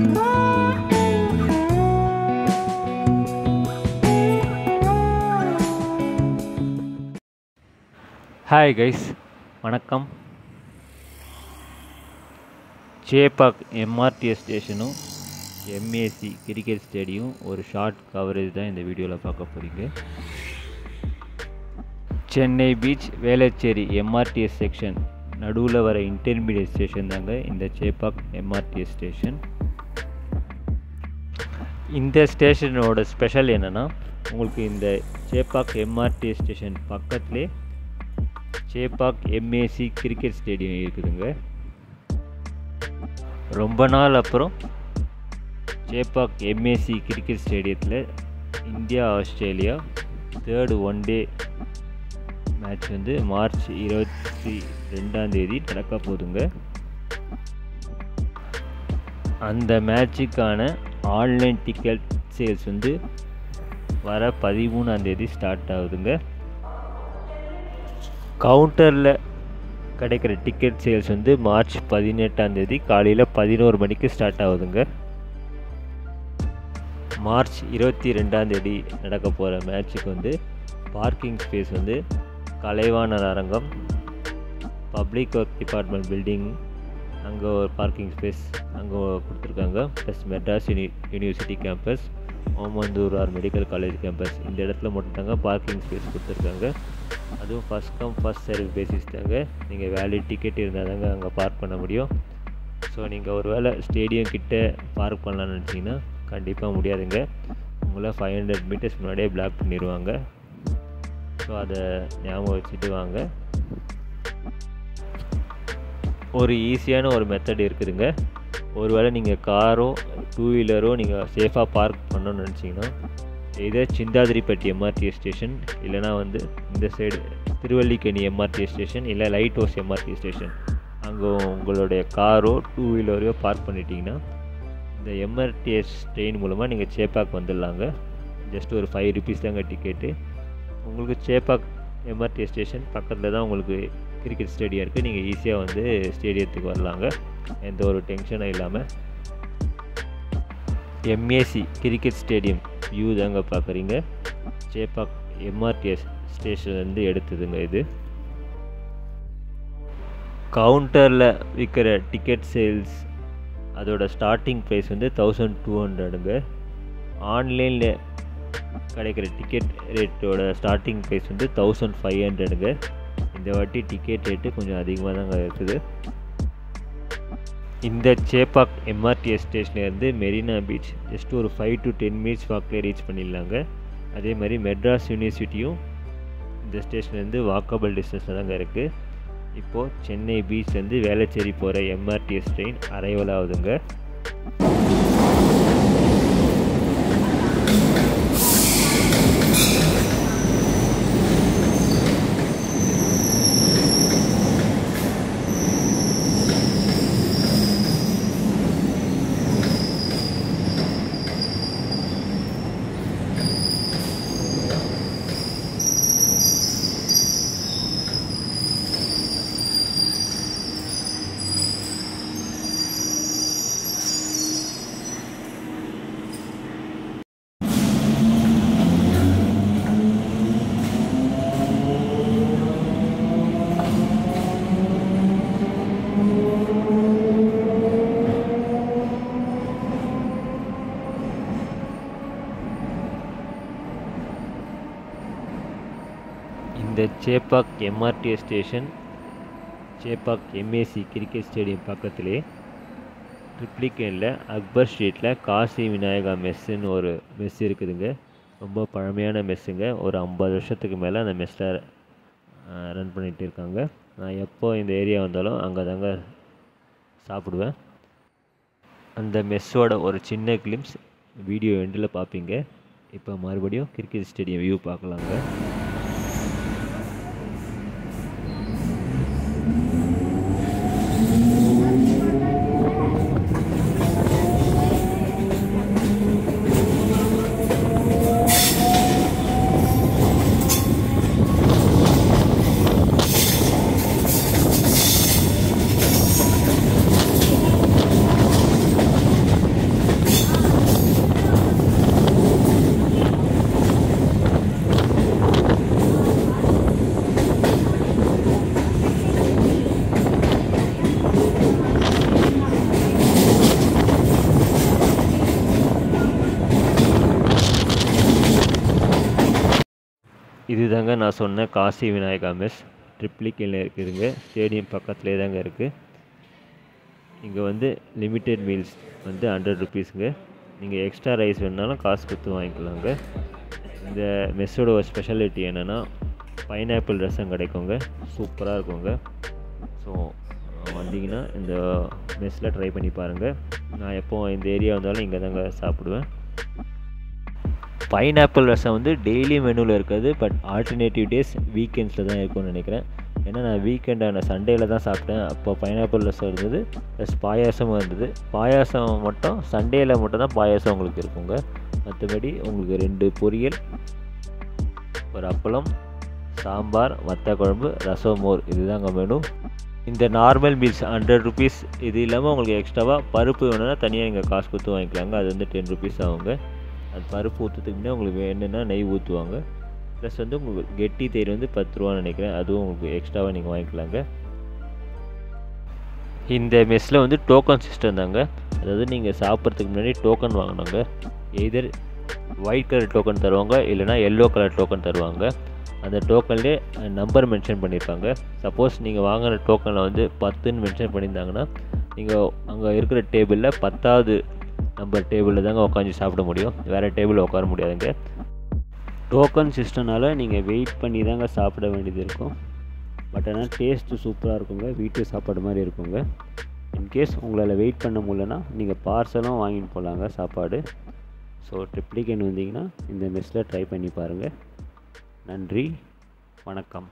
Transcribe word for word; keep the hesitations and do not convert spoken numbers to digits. Hi guys, vanakkam. Chepauk M R T S station, M A C Cricket Stadium, or short coverage in the video la paakaporinga. Chennai Beach Velachery M R T S section nadula vara intermediate station danga inda Chepauk M R T S station. Inda station oda special enna na ungalku inda Chepauk M R T S station pakkathile Chepauk M A C Cricket Stadium irukudunga. Romba naal appuram Chepauk M A C Cricket Stadium la India Australia third one day match வந்து March இருபத்தி இரண்டாம் தேதி நடக்க போகுதுங்க. அந்த மேட்சுக்கான online ticket sales வந்து வர பதிமூன்றாம் தேதி ஸ்டார்ட் ஆகுதுங்க. கவுண்டர்ல கிடைக்கிற டிக்கெட் சேல்ஸ் வந்து மார்ச் பதினெட்டாம் தேதி காலையில பதினோரு மணிக்கு ஸ்டார்ட் ஆகுதுங்க. மார்ச் இருபத்தி இரண்டாம் தேதி நடக்க போற மேட்சுக்கு வந்து பார்க்கிங் ஸ்பேஸ் வந்து கலைவாணர் அரங்கம் பப்ளிக் ஒர்க் டிபார்ட்மெண்ட் பில்டிங் அங்கே ஒரு பார்க்கிங் ஸ்பேஸ் அங்கே கொடுத்துருக்காங்க. Plus Madras uni university campus, Omandurar medical college campus, இந்த இடத்துல மட்டும்தாங்க பார்க்கிங் ஸ்பேஸ் கொடுத்துருக்காங்க. அதுவும் first come first serve basis தாங்க. நீங்கள் வேலிட் டிக்கெட் இருந்தால் தாங்க அங்கே பார்க் பண்ண முடியும். ஸோ நீங்கள் ஒரு வேளை ஸ்டேடியம் கிட்டே பார்க் பண்ணலான்னு நினச்சிங்கன்னா கண்டிப்பாக முடியாதுங்க. உங்களை ஃபைவ் ஹண்ட்ரட் மீட்டர்ஸ் முன்னாடியே பிளாக் பண்ணிடுவாங்க. ஸோ அதை ஞாபகம் வச்சுட்டு வாங்க. ஒரு ஈஸியான ஒரு மெத்தட் இருக்குதுங்க. ஒரு வேளை நீங்கள் காரோ டூ வீலரோ நீங்கள் சேஃபாக பார்க் பண்ணணும்னு நினச்சிங்கன்னா இதை சிந்தாதிரிப்பட்டி எம்ஆர்டிஎஸ் ஸ்டேஷன் இல்லைனா வந்து இந்த சைடு திருவல்லிக்கேணி எம்ஆர்டிஎஸ் ஸ்டேஷன் இல்லை லைட் ஹவுஸ் எம்ஆர்டிஎஸ் ஸ்டேஷன் அங்கே உங்களுடைய காரோ டூ வீலரையோ பார்க் பண்ணிட்டீங்கன்னா இந்த எம்ஆர்டிஎஸ் ட்ரெயின் மூலமாக நீங்கள் சேப்பாக் வந்துடலாங்க. ஜஸ்ட் ஒரு ஃபைவ் ருபீஸ் தாங்க டிக்கெட்டு. உங்களுக்கு சேப்பாக் எம்ஆர்டிஎஸ் ஸ்டேஷன் பக்கத்தில் தான் உங்களுக்கு கிரிக்கெட் ஸ்டேடியம் இருக்குது. நீங்கள் ஈஸியாக வந்து ஸ்டேடியத்துக்கு வரலாங்க, எந்த ஒரு டென்ஷனும் இல்லாமல். எம்ஏசி கிரிக்கெட் ஸ்டேடியம் வியூ தாங்க பார்க்குறீங்க. சேப்பாக் எம்ஆர்டிஎஸ் ஸ்டேஷன் வந்து எடுத்ததுங்க. இது கவுண்டரில் விற்கிற டிக்கெட் சேல்ஸ் அதோட ஸ்டார்டிங் ப்ரைஸ் வந்து தௌசண்ட் டூ ஹண்ட்ரடுங்க. ஆன்லைனில் கிடைக்கிற டிக்கெட் ரேட்டோட ஸ்டார்டிங் ப்ரைஸ் வந்து தௌசண்ட் ஃபைவ் ஹண்ட்ரடுங்க. இந்த வாட்டி டிக்கெட் ரேட்டு கொஞ்சம் அதிகமாக தாங்க இருக்குது. இந்த சேப்பாக் எம்ஆர்டிஎஸ் ஸ்டேஷன்லேருந்து மெரினா பீச் ஜஸ்ட் ஒரு ஃபைவ் டு டென் மினிட்ஸ் வாக்கில் ரீச் பண்ணிடலாங்க. அதே மாதிரி மெட்ராஸ் யூனிவர்சிட்டியும் இந்த ஸ்டேஷன்லேருந்து வாக்கபிள் டிஸ்டன்ஸில் தாங்க இருக்குது. இப்போது சென்னை பீச்லேருந்து வேளச்சேரி போகிற எம்ஆர்டிஎஸ் ட்ரெயின் அரைவல் ஆகுதுங்க. இந்த Chepauk MRTS station Chepauk MAC cricket stadium பக்கத்துலேயே ட்ரிப்ளிகேனில் அக்பர் ஸ்ட்ரீட்டில் காசி விநாயகா மெஸ்ஸுன்னு ஒரு மெஸ் இருக்குதுங்க. ரொம்ப பழமையான மெஸ்ஸுங்க. ஒரு ஐம்பது வருஷத்துக்கு மேலே அந்த மெஸ்ஸில் ரன் பண்ணிகிட்டு இருக்காங்க. நான் எப்போ இந்த ஏரியா வந்தாலும் அங்கே தாங்க சாப்பிடுவேன். அந்த மெஸ்ஸோட ஒரு சின்ன கிளிம்ஸ் வீடியோ எண்டில் பார்ப்பீங்க. இப்போ மறுபடியும் கிரிக்கெட் ஸ்டேடியம் வியூ பார்க்கலாங்க. இதுதாங்க நான் சொன்ன காசி விநாயகா மெஸ், ட்ரிப்ளிகேனில் இருக்குதுங்க. ஸ்டேடியம் பக்கத்துலேயே தாங்க இருக்குது. இங்கே வந்து லிமிட்டெட் மீல்ஸ் வந்து ஹண்ட்ரட் ருபீஸுங்க. நீங்கள் எக்ஸ்ட்ரா ரைஸ் வேணுனாலும் காசு கொடுத்து வாங்கிக்கலாங்க. இந்த மெஸ்ஸோட ஒரு ஸ்பெஷாலிட்டி என்னென்னா பைனாப்பிள் ரசம் கிடைக்குங்க, சூப்பராக இருக்குங்க. ஸோ வந்தீங்கன்னா இந்த மெஸ்ஸில் ட்ரை பண்ணி பாருங்கள். நான் எப்போது இந்த ஏரியா வந்தாலும் இங்கே தாங்க சாப்பிடுவேன். பைனாப்பிள் ரசம் வந்து டெய்லி மெனுவில் இருக்குது, பட் ஆல்டர்னேட்டிவ் டேஸ் வீக்கெண்ட்ஸில் தான் இருக்கும்னு நினைக்கிறேன். ஏன்னா நான் வீக்கெண்டான சண்டேயில் தான் சாப்பிட்டேன். அப்போ பைனாப்பிள் ரசம் இருந்தது, ப்ளஸ் பாயாசமும் இருந்தது. பாயாசம் மட்டும் சண்டேயில் மட்டும் தான் பாயாசம் உங்களுக்கு இருக்குங்க. மற்றபடி உங்களுக்கு ரெண்டு பொரியல், ஒரு அப்பளம், சாம்பார், வத்த குழம்பு, ரசம், மோர், இதுதாங்க மெனு. இந்த நார்மல் மீல்ஸ் ஹண்ட்ரட் ருபீஸ். இது இல்லாமல் உங்களுக்கு எக்ஸ்ட்ராவாக பருப்பு வேணும்னா தனியாக நீங்கள் காசு கொடுத்து வாங்கிக்கலாங்க. அது வந்து டென் ருபீஸ் ஆகுங்க. அது பருப்பு ஊற்றுறதுக்குன்னா உங்களுக்கு வேணுன்னா நெய் ஊற்றுவாங்க. ப்ளஸ் வந்து உங்களுக்கு கெட்டி தயிர் வந்து பத்து ரூபான்னு நினைக்கிறேன். அதுவும் உங்களுக்கு எக்ஸ்ட்ராவாக நீங்கள் வாங்கிக்கலாங்க. இந்த மெஸ்ஸில் வந்து டோக்கன் சிஸ்டம் தாங்க. அதாவது நீங்கள் சாப்பிட்றதுக்கு முன்னாடி டோக்கன் வாங்கினாங்க. எய்தர் ஒயிட் கலர் டோக்கன் தருவாங்க, இல்லைனா எல்லோ கலர் டோக்கன் தருவாங்க. அந்த டோக்கன்லேயே நம்பர் மென்ஷன் பண்ணியிருக்காங்க. சப்போஸ் நீங்கள் வாங்கின டோக்கனில் வந்து பத்துன்னு மென்ஷன் பண்ணியிருந்தாங்கன்னா நீங்கள் அங்கே இருக்கிற டேபிளில் பத்தாவது நம்பர் டேபிளில் தாங்க உட்காந்து சாப்பிட முடியும். வேறு டேபிளில் உட்கார முடியாதுங்க. டோக்கன் சிஸ்டம்னால் நீங்கள் வெயிட் பண்ணி தாங்க சாப்பிட வேண்டியது இருக்கும். பட் ஆனால் டேஸ்ட்டு சூப்பராக இருக்குங்க, வீட்டு சாப்பாடு மாதிரி இருக்குங்க. இன்கேஸ் உங்களால் வெயிட் பண்ண முடியலன்னா நீங்கள் பார்சலும் வாங்கிட்டு போகலாங்க சாப்பாடு. ஸோ ட்ரிப்ளிகேன் வந்தீங்கன்னா இந்த மெஸ்ஸில் ட்ரை பண்ணி பாருங்கள். நன்றி, வணக்கம்.